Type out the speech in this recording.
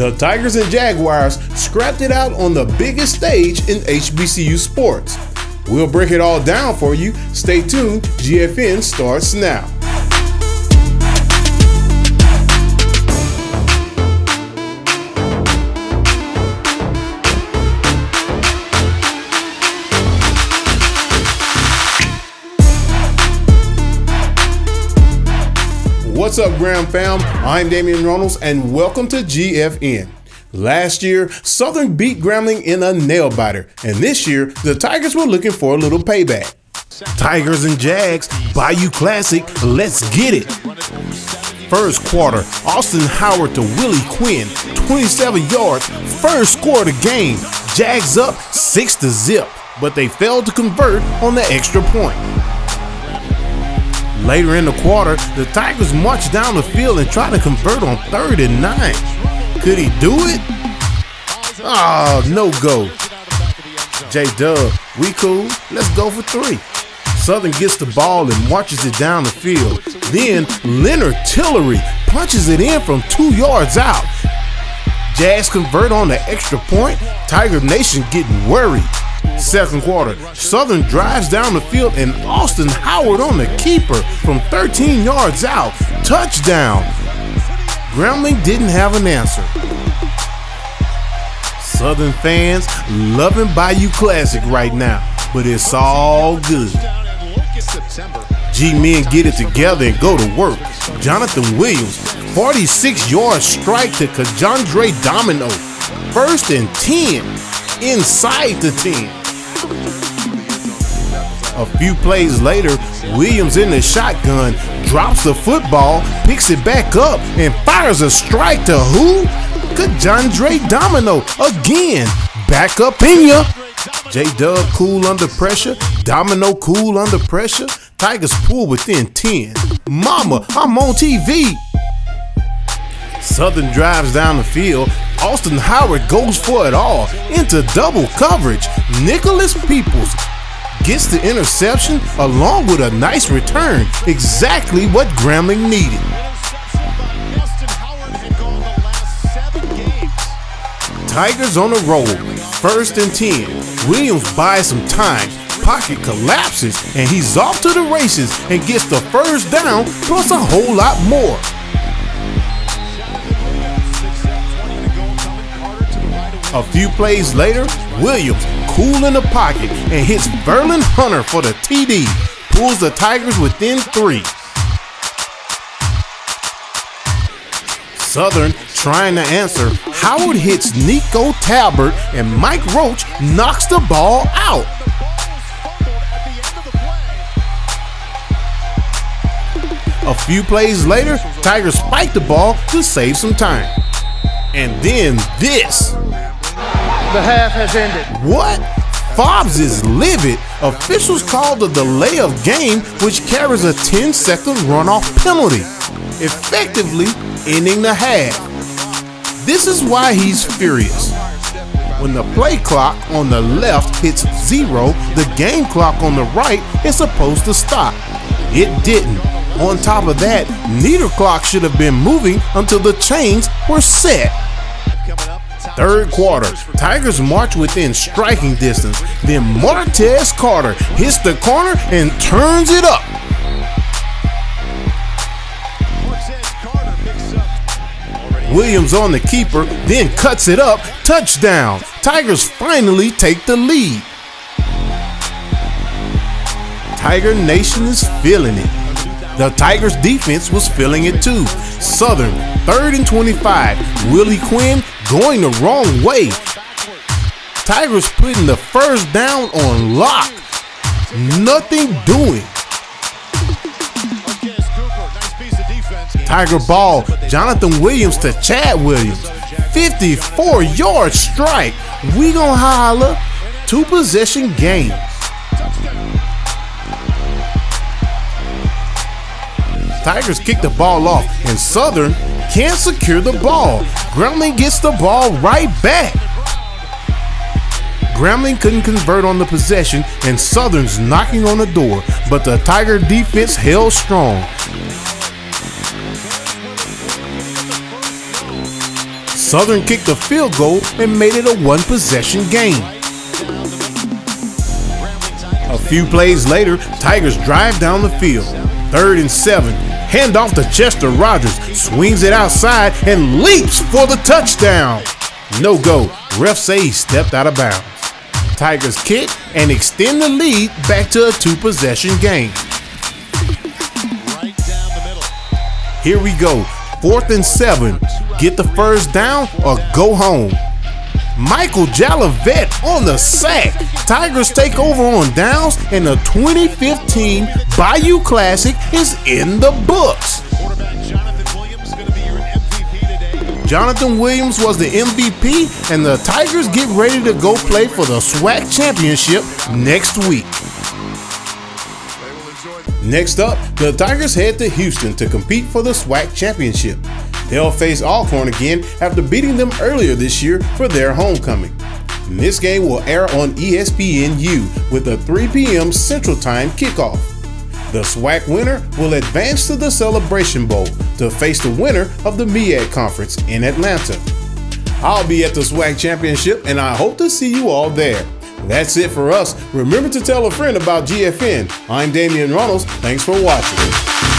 the Tigers and Jaguars scrapped it out on the biggest stage in HBCU sports. We'll break it all down for you. Stay tuned, GFN starts now. What's up, Graham fam? I'm Dameon Runnels and welcome to GFN. Last year, Southern beat Grambling in a nail-biter, and this year, the Tigers were looking for a little payback. Tigers and Jags, Bayou Classic, let's get it. First quarter, Austin Howard to Willie Quinn, 27 yards, first score of the game. Jags up 6-0, but they failed to convert on the extra point. Later in the quarter, the Tigers marched down the field and tried to convert on 3rd and 9. Could he do it? Oh, no go. J-Dub, we cool, let's go for 3. Southern gets the ball and marches it down the field. Then Leonard Tillery punches it in from 2 yards out. Jazz convert on the extra point. Tiger Nation getting worried. Second quarter, Southern drives down the field and Austin Howard on the keeper from 13 yards out. Touchdown. Grambling didn't have an answer. Southern fans loving Bayou Classic right now, but it's all good. G-Men get it together and go to work. Jonathan Williams, 46-yard strike to Kajandre Domino. 1st and 10, inside the 10. A few plays later, Williams in the shotgun, drops the football, picks it back up, and fires a strike to who? Kajandre Domino again. Back up in ya. J-Dub cool under pressure. Domino cool under pressure. Tigers pull within 10. Mama, I'm on TV. Southern drives down the field. Austin Howard goes for it all into double coverage. Nicholas Peoples gets the interception along with a nice return, exactly what Grambling needed. Tigers on a roll, 1st and 10. Williams buys some time, pocket collapses, and he's off to the races and gets the first down plus a whole lot more. A few plays later, Williams cool in the pocket and hits Verlin Hunter for the TD. Pulls the Tigers within 3. Southern trying to answer. Howard hits Nico Talbert and Mike Roach knocks the ball out. A few plays later, Tigers spike the ball to save some time. And then this. The half has ended. What? Fobbs is livid. Officials called a delay of game, which carries a 10-second runoff penalty, effectively ending the half. This is why he's furious. When the play clock on the left hits 0, the game clock on the right is supposed to stop. It didn't. On top of that, neither clock should have been moving until the chains were set. Third quarter, Tigers march within striking distance. Then Martez Carter hits the corner and turns it up. Williams on the keeper, then cuts it up. Touchdown. Tigers finally take the lead. Tiger Nation is feeling it. The Tigers defense was feeling it too. Southern, 3rd and 25. Willie Quinn going the wrong way. Tigers putting the first down on lock. Nothing doing. Tiger ball, Jonathan Williams to Chad Williams. 54-yard strike. We gonna holler. 2-possession game. Tigers kick the ball off, and Southern can't secure the ball. Grambling gets the ball right back. Grambling couldn't convert on the possession, and Southern's knocking on the door, but the Tiger defense held strong. Southern kicked a field goal and made it a one-possession game. A few plays later, Tigers drive down the field. 3rd and 7. Hand off to Chester Rogers, swings it outside and leaps for the touchdown. No go. Refs say he stepped out of bounds. Tigers kick and extend the lead back to a two-possession game. Here we go. 4th and 7. Get the first down or go home. Michael Jalavet on the sack. Tigers take over on downs, and the 2015 Bayou Classic is in the books. Jonathan Williams was the MVP, and the Tigers get ready to go play for the SWAC championship next week. Next up, the Tigers head to Houston to compete for the SWAC championship. They'll face Alcorn again after beating them earlier this year for their homecoming. And this game will air on ESPNU with a 3 p.m. Central Time kickoff. The SWAC winner will advance to the Celebration Bowl to face the winner of the MEAC conference in Atlanta. I'll be at the SWAC championship, and I hope to see you all there. That's it for us. Remember to tell a friend about GFN. I'm Dameon Runnels. Thanks for watching.